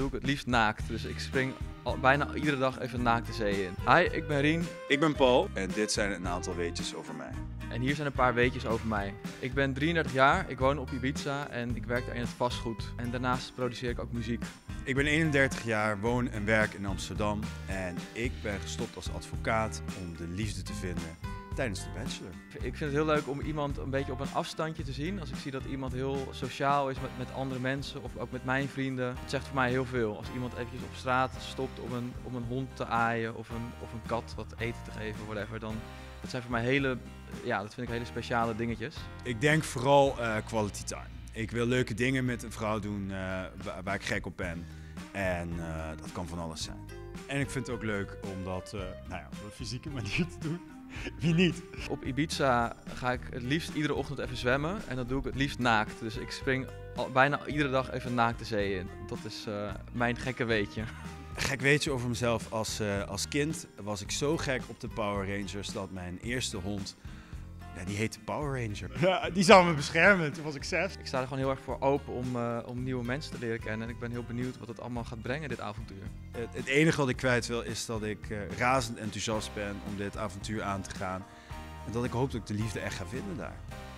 doe ik het liefst naakt. Dus ik spring bijna iedere dag even naakt de zee in. Hi, ik ben Rien. Ik ben Paul. En dit zijn een aantal weetjes over mij. En hier zijn een paar weetjes over mij. Ik ben 33 jaar, ik woon op Ibiza en ik werk daar in het vastgoed. En daarnaast produceer ik ook muziek. Ik ben 31 jaar, woon en werk in Amsterdam. En ik ben gestopt als advocaat om de liefde te vinden tijdens De Bachelor. Ik vind het heel leuk om iemand een beetje op een afstandje te zien. Als ik zie dat iemand heel sociaal is met andere mensen of ook met mijn vrienden. Het zegt voor mij heel veel. Als iemand eventjes op straat stopt om een hond te aaien of een kat wat eten te geven, whatever, dan... Dat zijn voor mij hele speciale dingetjes. Ik denk vooral quality time. Ik wil leuke dingen met een vrouw doen waar ik gek op ben. En dat kan van alles zijn. En ik vind het ook leuk om dat op een fysieke manier te doen. Wie niet? Op Ibiza ga ik het liefst iedere ochtend even zwemmen. En dat doe ik het liefst naakt. Dus ik spring bijna iedere dag even naakt de zee in. Dat is mijn gekke weetje. Gek weetje over mezelf, als kind was ik zo gek op de Power Rangers dat mijn eerste hond, die heette Power Ranger. Ja, die zou me beschermen, toen was ik 6. Ik sta er gewoon heel erg voor open om nieuwe mensen te leren kennen en ik ben heel benieuwd wat het allemaal gaat brengen, dit avontuur. Het enige wat ik kwijt wil is dat ik razend enthousiast ben om dit avontuur aan te gaan en dat ik hoop dat ik de liefde echt ga vinden daar.